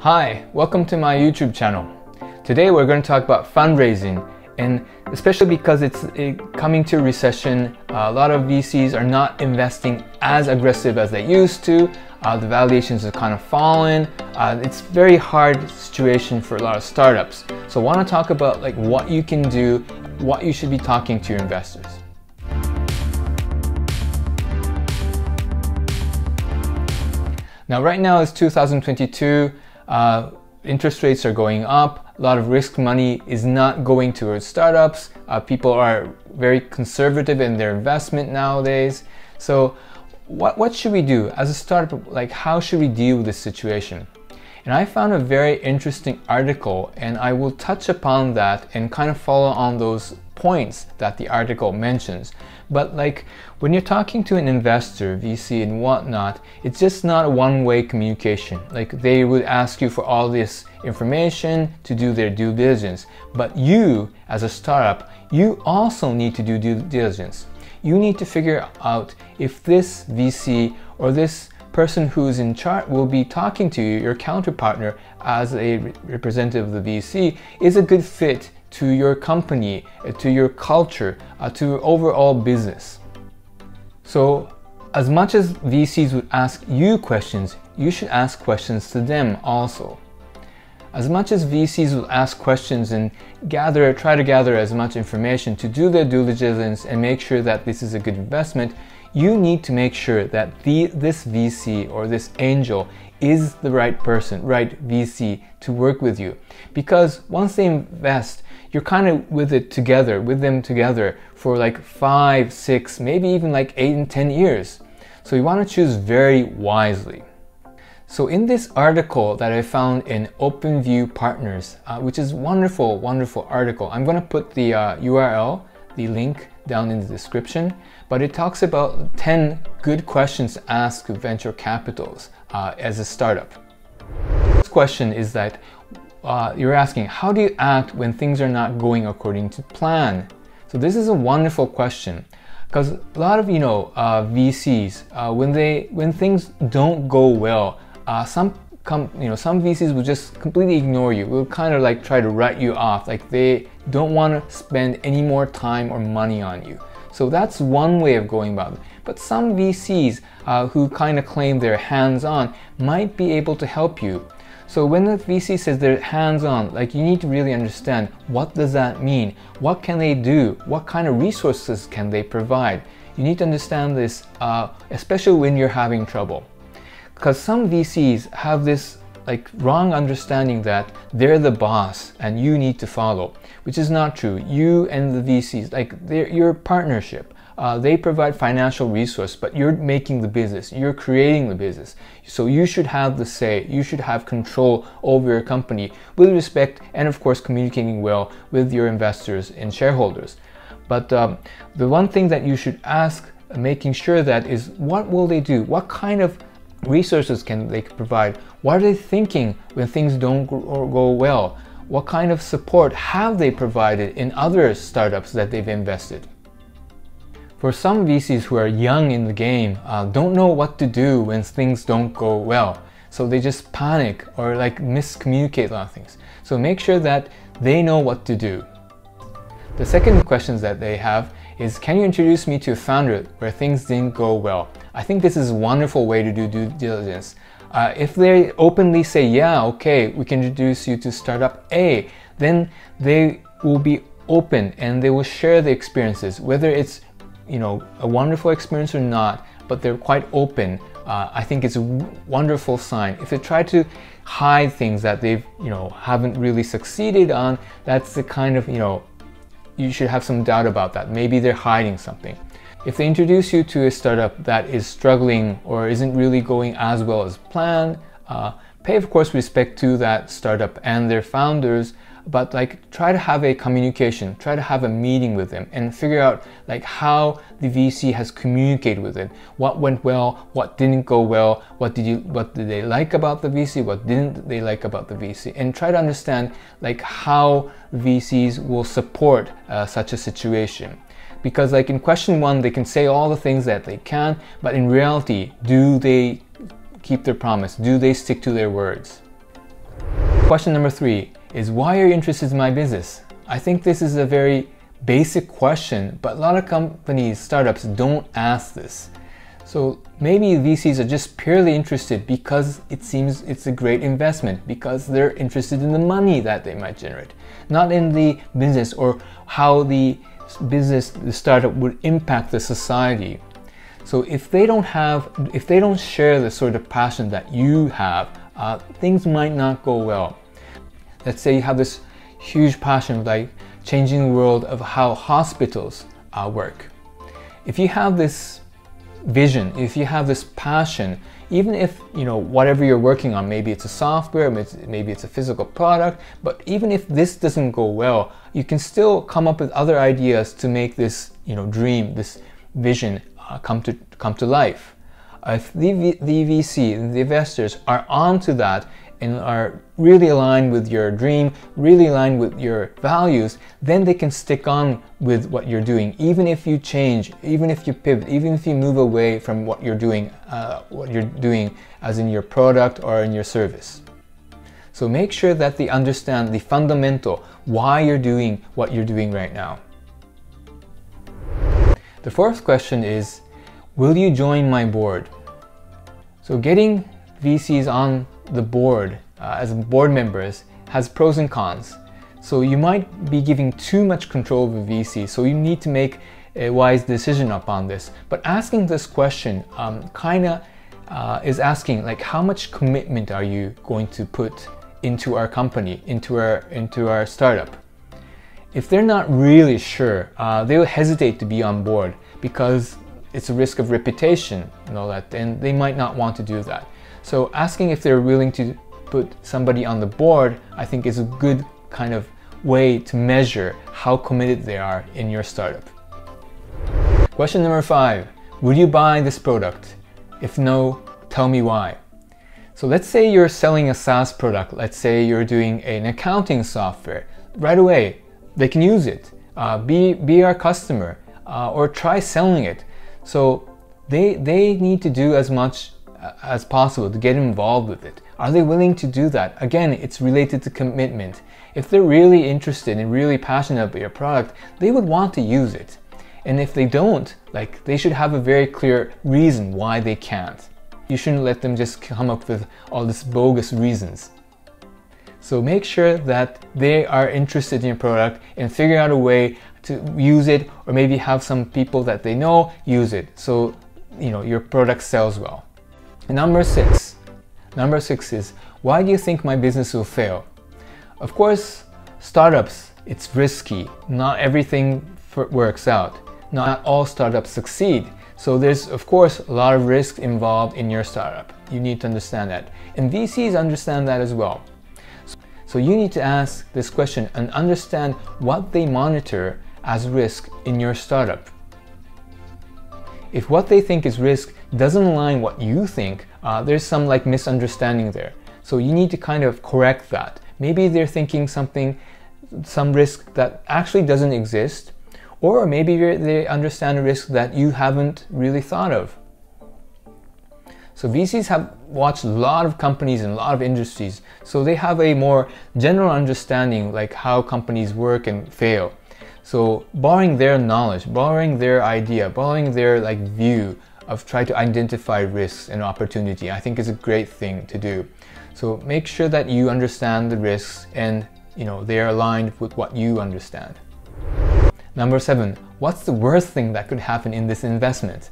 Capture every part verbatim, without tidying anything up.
Hi, welcome to my YouTube channel. Today we're going to talk about fundraising, and especially because it's coming to recession, a lot of V Cs are not investing as aggressive as they used to. Uh, the valuations have kind of fallen. Uh, it's very hard situation for a lot of startups. So I want to talk about like what you can do, what you should be talking to your investors. Now, right now it's two thousand twenty-two. Uh, interest rates are going up. A lot of risk money is not going towards startups. Uh, people are very conservative in their investment nowadays. So what, what should we do as a startup? Like, how should we deal with this situation? And I found a very interesting article, and I will touch upon that and kind of follow on those points that the article mentions. But like, when you're talking to an investor, V C and whatnot, it's just not a one-way communication. Like, they would ask you for all this information to do their due diligence, but you as a startup, you also need to do due diligence. You need to figure out if this V C or this person who's in charge will be talking to you, your counterpartner as a representative of the V C, is a good fit to your company, to your culture, uh, to your overall business. So as much as V Cs would ask you questions, you should ask questions to them also. As much as V Cs will ask questions and gather, try to gather as much information to do their due diligence and make sure that this is a good investment, you need to make sure that the, this V C or this angel is the right person, right V C to work with you. Because once they invest, you're kind of with it together, with them together for like five, six, maybe even like eight and ten years. So you want to choose very wisely. So in this article that I found in OpenView Partners, uh, which is wonderful, wonderful article. I'm going to put the uh, U R L, the link down in the description, but it talks about ten good questions to ask venture capitals uh, as a startup. This question is that uh, you're asking, how do you act when things are not going according to plan? So this is a wonderful question. Because a lot of, you know, uh, V Cs, uh, when they when things don't go well, uh, some com you know some V Cs will just completely ignore you. Will kind of like try to write you off. Like, they don't want to spend any more time or money on you. So that's one way of going about it. But some V Cs uh, who kind of claim they're hands-on might be able to help you. So when the V C says they're hands-on, like, you need to really understand, what does that mean? What can they do? What kind of resources can they provide? You need to understand this, uh, especially when you're having trouble. Because some V Cs have this like wrong understanding that they're the boss and you need to follow, which is not true. You and the V Cs, like, they're your partnership. Uh, they provide financial resource, but you're making the business, you're creating the business. So you should have the say, you should have control over your company with respect and, of course, communicating well with your investors and shareholders. But um, the one thing that you should ask, making sure that, is what will they do? What kind of resources can they provide? What are they thinking when things don't go well? What kind of support have they provided in other startups that they've invested? For some V Cs who are young in the game, uh, don't know what to do when things don't go well. So they just panic or like miscommunicate a lot of things. So make sure that they know what to do. The second question that they have is, can you introduce me to a founder where things didn't go well? I think this is a wonderful way to do due diligence. Uh, if they openly say, yeah, okay, we can introduce you to startup A, then they will be open and they will share the experiences, whether it's, you know, a wonderful experience or not, but they're quite open. Uh, I think it's a wonderful sign. If they try to hide things that they've, you know, haven't really succeeded on, that's the kind of, you know, you should have some doubt about that. Maybe they're hiding something. If they introduce you to a startup that is struggling or isn't really going as well as planned, uh, pay, of course, respect to that startup and their founders, but like, try to have a communication, try to have a meeting with them and figure out like how the V C has communicated with it. What went well, what didn't go well, what did you, what did they like about the V C, what didn't they like about the V C, and try to understand like how V Cs will support uh, such a situation. Because like in question one, they can say all the things that they can, but in reality, do they keep their promise? Do they stick to their words? Question number three is, why are you interested in my business? I think this is a very basic question, but a lot of companies, startups don't ask this. So maybe V Cs are just purely interested because it seems it's a great investment, because they're interested in the money that they might generate, not in the business or how the business, the startup would impact the society. So if they don't have, if they don't share the sort of passion that you have, uh, things might not go well. Let's say you have this huge passion like changing the world of how hospitals uh, work. If you have this vision, if you have this passion, even if, you know, whatever you're working on, maybe it's a software, maybe it's a physical product, but even if this doesn't go well, you can still come up with other ideas to make this, you know, dream, this vision uh, come to come to life. Uh, if the, the V C, the investors are onto that and are really aligned with your dream, really aligned with your values, then they can stick on with what you're doing, even if you change, even if you pivot, even if you move away from what you're doing, uh, what you're doing as in your product or in your service. So make sure that they understand the fundamental, why you're doing what you're doing right now. The fourth question is, will you join my board? So getting V Cs on the board uh, as board members has pros and cons. So you might be giving too much control of a V C, so you need to make a wise decision upon this. But asking this question um, kind of uh, is asking, like, how much commitment are you going to put into our company, into our, into our startup? If they're not really sure, uh, they will hesitate to be on board because it's a risk of reputation and all that, and they might not want to do that. So asking if they're willing to put somebody on the board, I think, is a good kind of way to measure how committed they are in your startup. Question number five, would you buy this product? If no, tell me why. So let's say you're selling a SaaS product. Let's say you're doing an accounting software. Right away, they can use it. Uh, be, be our customer uh, or try selling it. So they, they need to do as much as possible to get involved with it. Are they willing to do that? Again, it's related to commitment. If they're really interested and really passionate about your product, they would want to use it. And if they don't, like, they should have a very clear reason why they can't. You shouldn't let them just come up with all these bogus reasons. So make sure that they are interested in your product and figure out a way to use it, or maybe have some people that they know use it, so, you know, your product sells well. Number six. Number six is, why do you think my business will fail? Of course, startups, it's risky. Not everything works out. Not all startups succeed. So there's, of course, a lot of risk involved in your startup. You need to understand that. And V Cs understand that as well. So you need to ask this question and understand what they monitor as risk in your startup. If what they think is risk doesn't align what you think, uh, there's some like misunderstanding there. So you need to kind of correct that. Maybe they're thinking something, some risk that actually doesn't exist, or maybe they understand a risk that you haven't really thought of. So V Cs have watched a lot of companies and a lot of industries, so they have a more general understanding like how companies work and fail. So borrowing their knowledge, borrowing their idea, borrowing their like view of trying to identify risks and opportunity, I think, is a great thing to do. So make sure that you understand the risks and, you know, they are aligned with what you understand. Number seven, what's the worst thing that could happen in this investment?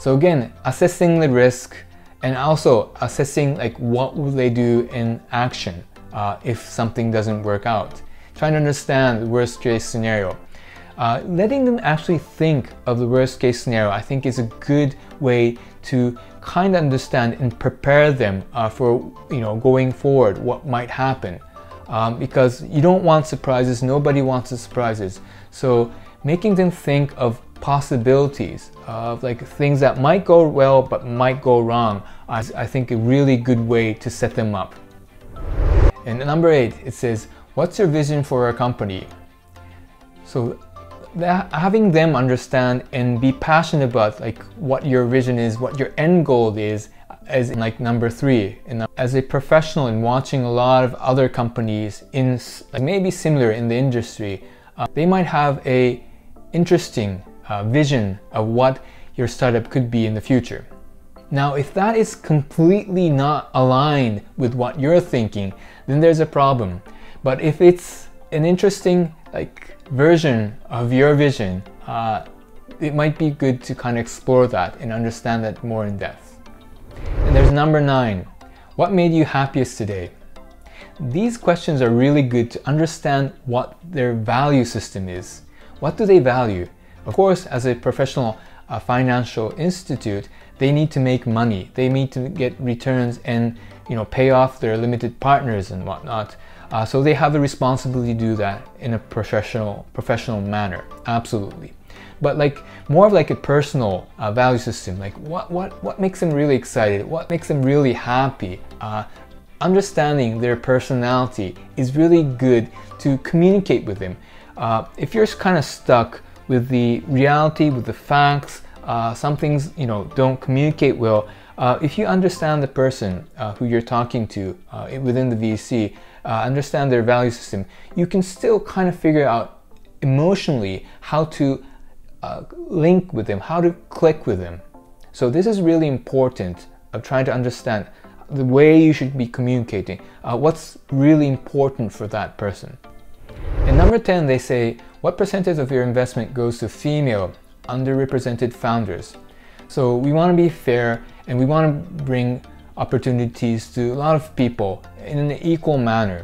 So again, assessing the risk and also assessing like what will they do in action uh, if something doesn't work out. Trying to understand the worst case scenario. Uh, letting them actually think of the worst case scenario, I think, is a good way to kind of understand and prepare them uh, for, you know, going forward, what might happen. Um, because you don't want surprises, nobody wants surprises. So making them think of possibilities, of like things that might go well but might go wrong, I, I think a really good way to set them up. And number eight, it says, what's your vision for our company? So that, having them understand and be passionate about like what your vision is, what your end goal is, as like number three. And as a professional and watching a lot of other companies in like maybe similar in the industry, uh, they might have a interesting uh, vision of what your startup could be in the future. Now, if that is completely not aligned with what you're thinking, then there's a problem. But if it's an interesting like version of your vision, uh, it might be good to kind of explore that and understand that more in depth. And there's number nine. What made you happiest today? These questions are really good to understand what their value system is. What do they value? Of course, as a professional uh, financial institute, they need to make money. They need to get returns and, you know, pay off their limited partners and whatnot. Uh, so they have a responsibility to do that in a professional, professional manner. Absolutely. But like more of like a personal uh, value system, like what, what, what makes them really excited? What makes them really happy? Uh, understanding their personality is really good to communicate with them. Uh, if you're kind of stuck with the reality, with the facts, uh, some things, you know, don't communicate well. Uh, if you understand the person uh, who you're talking to uh, within the V C, uh, understand their value system, you can still kind of figure out emotionally how to Uh, link with them, how to click with them. So this is really important of trying to understand the way you should be communicating, uh, what's really important for that person. In number ten, they say, what percentage of your investment goes to female underrepresented founders? So we want to be fair and we want to bring opportunities to a lot of people in an equal manner.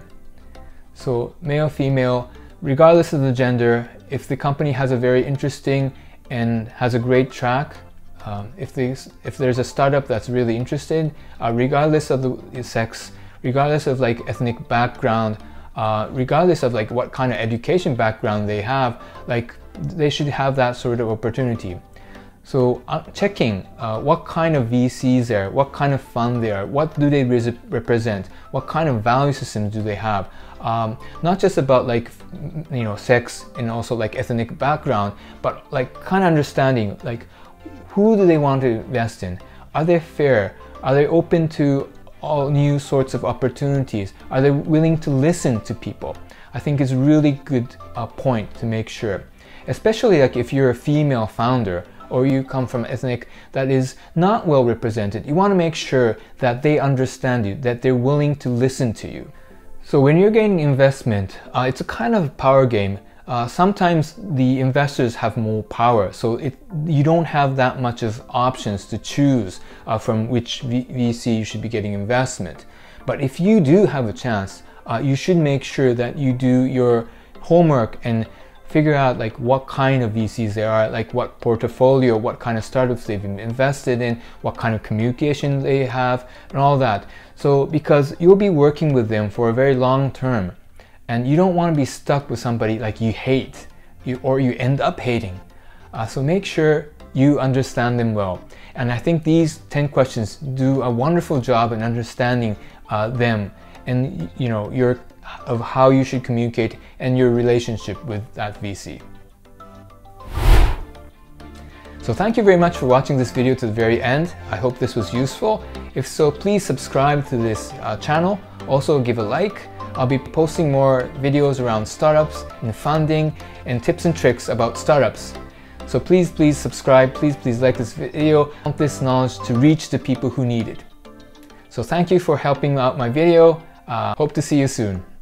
So male, female, regardless of the gender, if the company has a very interesting and has a great track, um, if, they, if there's a startup that's really interested, uh, regardless of the sex, regardless of like ethnic background, uh, regardless of like what kind of education background they have, like they should have that sort of opportunity. So uh, checking uh, what kind of V Cs they are, what kind of fund they are, what do they represent, what kind of value systems do they have? Um, not just about like, you know, sex and also like ethnic background, but like kind of understanding like who do they want to invest in? Are they fair? Are they open to all new sorts of opportunities? Are they willing to listen to people? I think it's really good uh, point to make sure, especially like if you're a female founder, or you come from ethnic that is not well represented. You want to make sure that they understand you, that they're willing to listen to you. So when you're getting investment, uh, it's a kind of power game. Uh, sometimes the investors have more power, so it, you don't have that much of options to choose uh, from which V C you should be getting investment. But if you do have a chance, uh, you should make sure that you do your homework and figure out like what kind of V Cs they are, like what portfolio, what kind of startups they've invested in, what kind of communication they have and all that. So because you'll be working with them for a very long term and you don't want to be stuck with somebody like you hate you, or you end up hating. Uh, so make sure you understand them well. And I think these ten questions do a wonderful job in understanding uh, them and, you know, your of how you should communicate and your relationship with that V C. So thank you very much for watching this video to the very end. I hope this was useful. If so, please subscribe to this uh, channel. Also give a like. I'll be posting more videos around startups and funding and tips and tricks about startups. So please, please subscribe. Please, please like this video. I want this knowledge to reach the people who need it. So thank you for helping out my video. Uh, hope to see you soon.